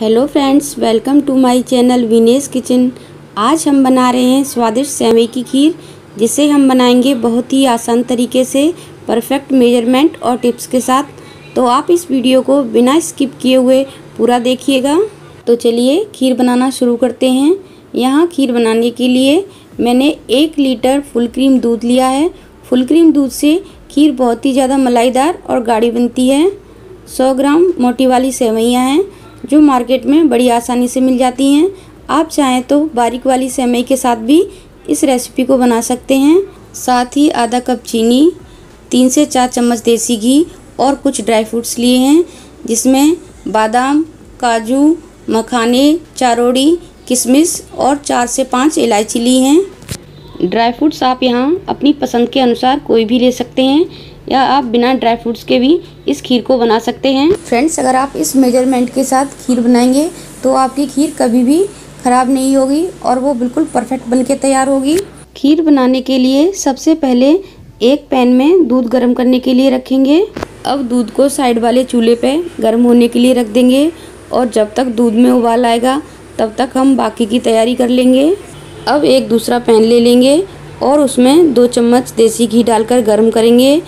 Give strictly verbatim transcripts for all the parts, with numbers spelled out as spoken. Hello friends, welcome to my channel Vinesh kitchen. आज हम बना रहे हैं स्वादिष्ट सेवई की खीर, जिसे हम बनाएंगे बहुत ही आसान तरीके से परफेक्ट मेजरमेंट और टिप्स के साथ। तो आप इस वीडियो को बिना स्किप किए हुए पूरा देखिएगा। तो चलिए खीर बनाना शुरू करते हैं। यहाँ खीर बनाने के लिए मैंने एक लीटर फुल क्रीम दूध लिया है। फुल क्रीम दूध से खीर बहुत ही ज़्यादा मलाईदार और गाढ़ी बनती है। सौ ग्राम मोटी वाली सेवइयाँ हैं जो मार्केट में बड़ी आसानी से मिल जाती हैं। आप चाहें तो बारीक वाली सेवई के साथ भी इस रेसिपी को बना सकते हैं। साथ ही आधा कप चीनी, तीन से चार चम्मच देसी घी और कुछ ड्राई फ्रूट्स लिए हैं, जिसमें बादाम, काजू, मखाने, चारोड़ी, किशमिश और चार से पाँच इलायची ली हैं। ड्राई फ्रूट्स आप यहाँ अपनी पसंद के अनुसार कोई भी ले सकते हैं, या आप बिना ड्राई फ्रूट्स के भी इस खीर को बना सकते हैं। फ्रेंड्स, अगर आप इस मेजरमेंट के साथ खीर बनाएंगे तो आपकी खीर कभी भी ख़राब नहीं होगी और वो बिल्कुल परफेक्ट बनके तैयार होगी। खीर बनाने के लिए सबसे पहले एक पैन में दूध गर्म करने के लिए रखेंगे। अब दूध को साइड वाले चूल्हे पे गर्म होने के लिए रख देंगे और जब तक दूध में उबाल आएगा तब तक हम बाकी की तैयारी कर लेंगे। अब एक दूसरा पैन ले लेंगे और उसमें दो चम्मच देसी घी डालकर गर्म करेंगे।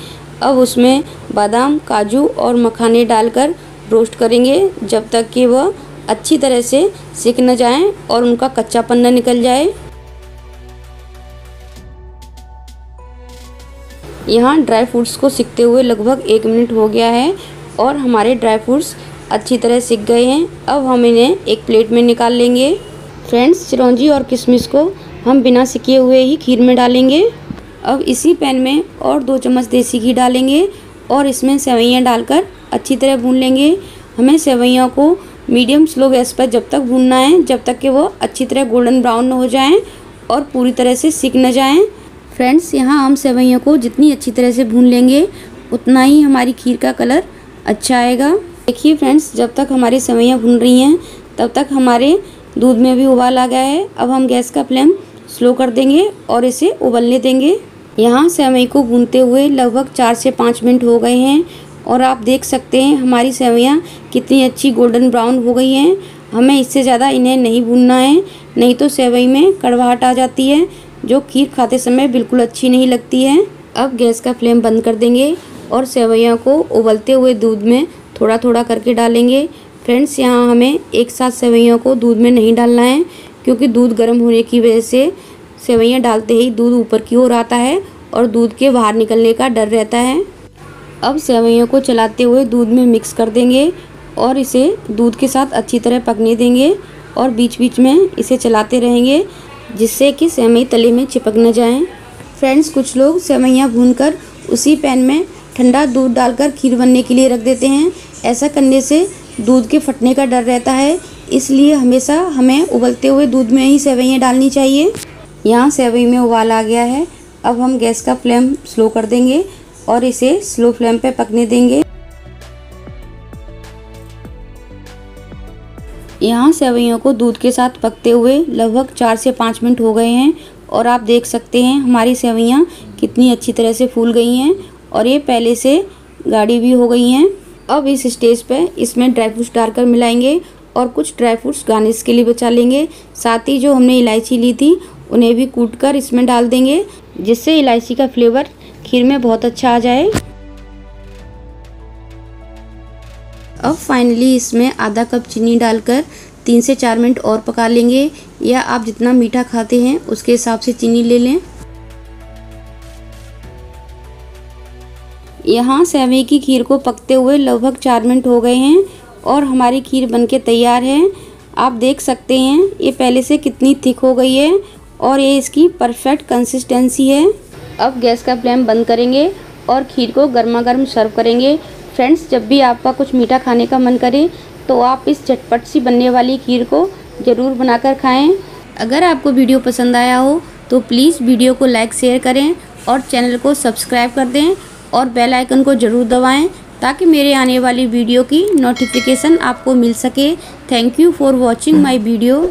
अब उसमें बादाम, काजू और मखाने डालकर रोस्ट करेंगे जब तक कि वह अच्छी तरह से सिक न जाएं और उनका कच्चापन न निकल जाए। यहाँ ड्राई फ्रूट्स को सिकते हुए लगभग एक मिनट हो गया है और हमारे ड्राई फ्रूट्स अच्छी तरह सिक गए हैं। अब हम इन्हें एक प्लेट में निकाल लेंगे। फ्रेंड्स, चिरौंजी और किशमिश को हम बिना सिके हुए ही खीर में डालेंगे। अब इसी पैन में और दो चम्मच देसी घी डालेंगे और इसमें सेवइयां डालकर अच्छी तरह भून लेंगे। हमें सेवइयों को मीडियम स्लो गैस पर जब तक भूनना है जब तक कि वो अच्छी तरह गोल्डन ब्राउन न हो जाएं और पूरी तरह से सिक न जाएं। फ्रेंड्स, यहाँ हम सेवइयों को जितनी अच्छी तरह से भून लेंगे उतना ही हमारी खीर का कलर अच्छा आएगा। देखिए फ्रेंड्स, जब तक हमारी सेवइयाँ भून रही हैं तब तक हमारे दूध में भी उबाल आ गया है। अब हम गैस का फ्लेम स्लो कर देंगे और इसे उबलने देंगे। यहाँ सेवई को भूनते हुए लगभग चार से पाँच मिनट हो गए हैं और आप देख सकते हैं हमारी सेवइयाँ कितनी अच्छी गोल्डन ब्राउन हो गई हैं। हमें इससे ज़्यादा इन्हें नहीं भूनना है, नहीं तो सेवई में कड़वाहट आ जाती है जो खीर खाते समय बिल्कुल अच्छी नहीं लगती है। अब गैस का फ्लेम बंद कर देंगे और सेवइयों को उबलते हुए दूध में थोड़ा थोड़ा करके डालेंगे। फ्रेंड्स, यहाँ हमें एक साथ सेवइयों को दूध में नहीं डालना है क्योंकि दूध गर्म होने की वजह से सेवइयाँ डालते ही दूध ऊपर की ओर आता है और दूध के बाहर निकलने का डर रहता है। अब सेवइयों को चलाते हुए दूध में मिक्स कर देंगे और इसे दूध के साथ अच्छी तरह पकने देंगे और बीच बीच में इसे चलाते रहेंगे जिससे कि सेवई तले में चिपक न जाएं। फ्रेंड्स, कुछ लोग सेवइयाँ भूनकर उसी पैन में ठंडा दूध डालकर खीर बनने के लिए रख देते हैं। ऐसा करने से दूध के फटने का डर रहता है, इसलिए हमेशा हमें उबलते हुए दूध में ही सेवइयाँ डालनी चाहिए। यहाँ सेवई में उबाल आ गया है। अब हम गैस का फ्लेम स्लो कर देंगे और इसे स्लो फ्लेम पे पकने देंगे। यहाँ सेवइयों को दूध के साथ पकते हुए लगभग चार से पाँच मिनट हो गए हैं और आप देख सकते हैं हमारी सेवइयाँ कितनी अच्छी तरह से फूल गई हैं और ये पहले से गाढ़ी भी हो गई हैं। अब इस स्टेज पे इसमें ड्राई फ्रूट्स डालकर मिलाएंगे और कुछ ड्राई फ्रूट्स गार्निश के लिए बचा लेंगे। साथ ही जो हमने इलायची ली थी उन्हें भी कूटकर इसमें डाल देंगे, जिससे इलायची का फ्लेवर खीर में बहुत अच्छा आ जाए। अब फाइनली इसमें आधा कप चीनी डालकर तीन से चार मिनट और पका लेंगे, या आप जितना मीठा खाते हैं उसके हिसाब से चीनी ले लें। यहाँ सेवई की खीर को पकते हुए लगभग चार मिनट हो गए हैं और हमारी खीर बनके तैयार है। आप देख सकते हैं ये पहले से कितनी थिक हो गई है और ये इसकी परफेक्ट कंसिस्टेंसी है। अब गैस का फ्लेम बंद करेंगे और खीर को गर्मा गर्म सर्व करेंगे। फ्रेंड्स, जब भी आपका कुछ मीठा खाने का मन करे तो आप इस झटपट सी बनने वाली खीर को ज़रूर बनाकर खाएं। अगर आपको वीडियो पसंद आया हो तो प्लीज़ वीडियो को लाइक, शेयर करें और चैनल को सब्सक्राइब कर दें और बेल आइकन को ज़रूर दबाएँ ताकि मेरे आने वाली वीडियो की नोटिफिकेशन आपको मिल सके। Thank you for watching my video.